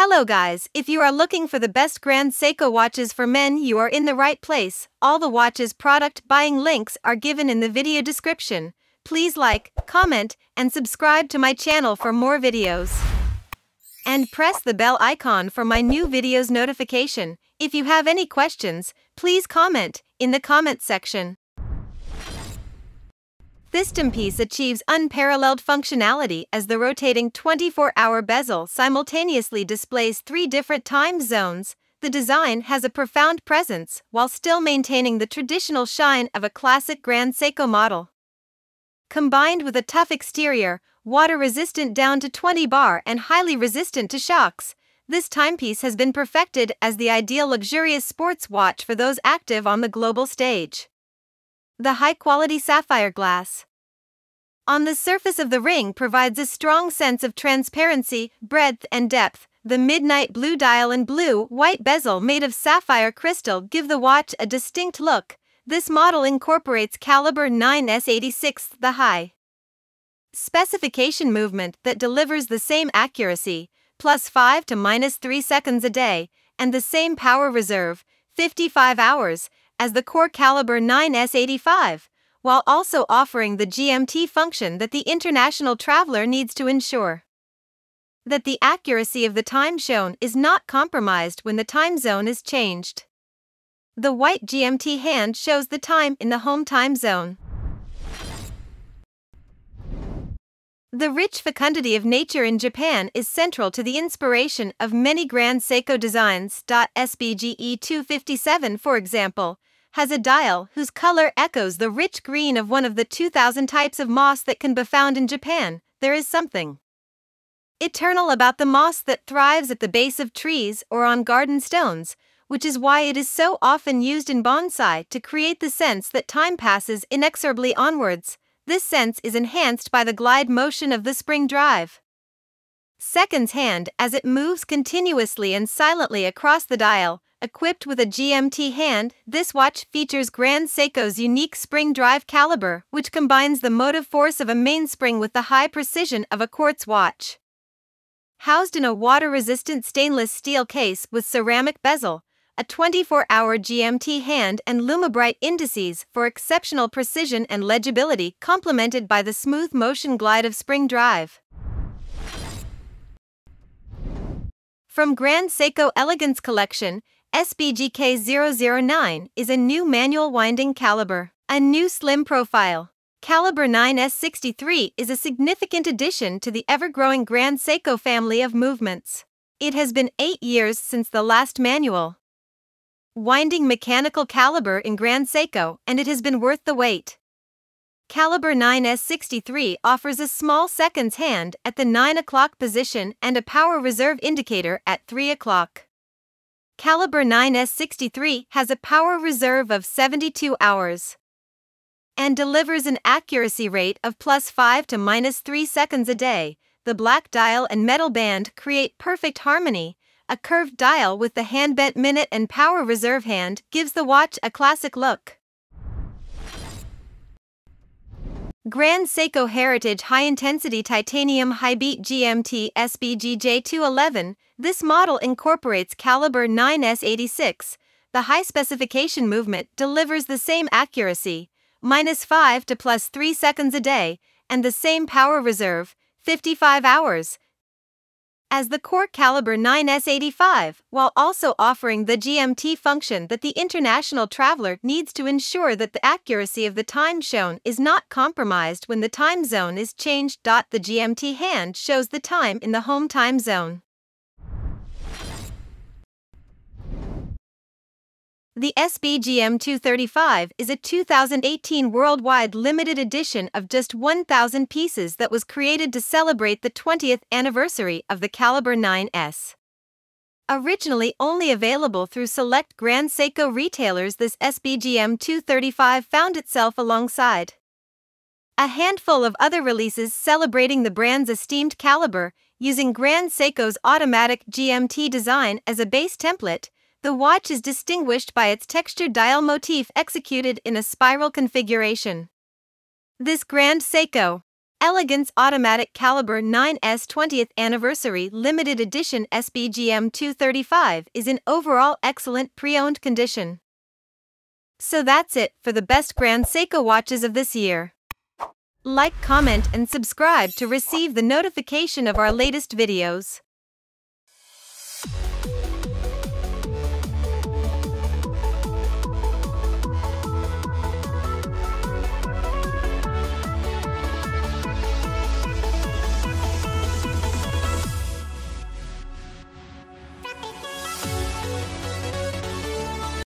Hello guys, if you are looking for the best Grand Seiko watches for men, you are in the right place. All the watches product buying links are given in the video description. Please like, comment, and subscribe to my channel for more videos. And press the bell icon for my new videos notification. If you have any questions, please comment in the comment section. This timepiece achieves unparalleled functionality as the rotating 24-hour bezel simultaneously displays three different time zones. The design has a profound presence while still maintaining the traditional shine of a classic Grand Seiko model. Combined with a tough exterior, water-resistant down to 20 bar and highly resistant to shocks, this timepiece has been perfected as the ideal luxurious sports watch for those active on the global stage. The high-quality sapphire glass on the surface of the ring provides a strong sense of transparency, breadth, and depth. The midnight blue dial and blue-white bezel made of sapphire crystal give the watch a distinct look. This model incorporates Caliber 9S86, the high specification movement that delivers the same accuracy, plus 5 to minus 3 seconds a day, and the same power reserve, 55 hours, as the core Caliber 9S85, while also offering the GMT function that the international traveler needs to ensure that the accuracy of the time shown is not compromised when the time zone is changed. The white GMT hand shows the time in the home time zone. The rich fecundity of nature in Japan is central to the inspiration of many Grand Seiko designs. SBGE257, for example, has a dial whose color echoes the rich green of one of the 2,000 types of moss that can be found in Japan. There is something eternal about the moss that thrives at the base of trees or on garden stones, which is why it is so often used in bonsai to create the sense that time passes inexorably onwards. This sense is enhanced by the glide motion of the spring drive seconds hand as it moves continuously and silently across the dial. Equipped with a GMT hand, this watch features Grand Seiko's unique spring drive caliber, which combines the motive force of a mainspring with the high precision of a quartz watch. Housed in a water-resistant stainless steel case with ceramic bezel, a 24-hour GMT hand and Lumabrite indices for exceptional precision and legibility, complemented by the smooth motion glide of spring drive. From Grand Seiko Elegance Collection, SBGK009 is a new manual winding caliber, a new slim profile. Caliber 9S63 is a significant addition to the ever-growing Grand Seiko family of movements. It has been 8 years since the last manual winding mechanical caliber in Grand Seiko, and it has been worth the wait. Caliber 9S63 offers a small seconds hand at the 9 o'clock position and a power reserve indicator at 3 o'clock. Caliber 9S63 has a power reserve of 72 hours and delivers an accuracy rate of plus 5 to minus 3 seconds a day. The black dial and metal band create perfect harmony. A curved dial with the hand-bent minute and power reserve hand gives the watch a classic look. Grand Seiko Heritage High-Intensity Titanium High-Beat GMT SBGJ211. This model incorporates Caliber 9S86. The high-specification movement delivers the same accuracy, minus 5 to plus 3 seconds a day, and the same power reserve, 55 hours, as the core Caliber 9S85, while also offering the GMT function that the international traveler needs to ensure that the accuracy of the time shown is not compromised when the time zone is changed. The GMT hand shows the time in the home time zone. The SBGM235 is a 2018 worldwide limited edition of just 1,000 pieces that was created to celebrate the 20th anniversary of the Caliber 9S. Originally only available through select Grand Seiko retailers, this SBGM235 found itself alongside a handful of other releases celebrating the brand's esteemed caliber. Using Grand Seiko's automatic GMT design as a base template, the watch is distinguished by its textured dial motif executed in a spiral configuration. This Grand Seiko Elegance Automatic Caliber 9S 20th Anniversary Limited Edition SBGM235 is in overall excellent pre-owned condition. So that's it for the best Grand Seiko watches of this year. Like, comment and subscribe to receive the notification of our latest videos.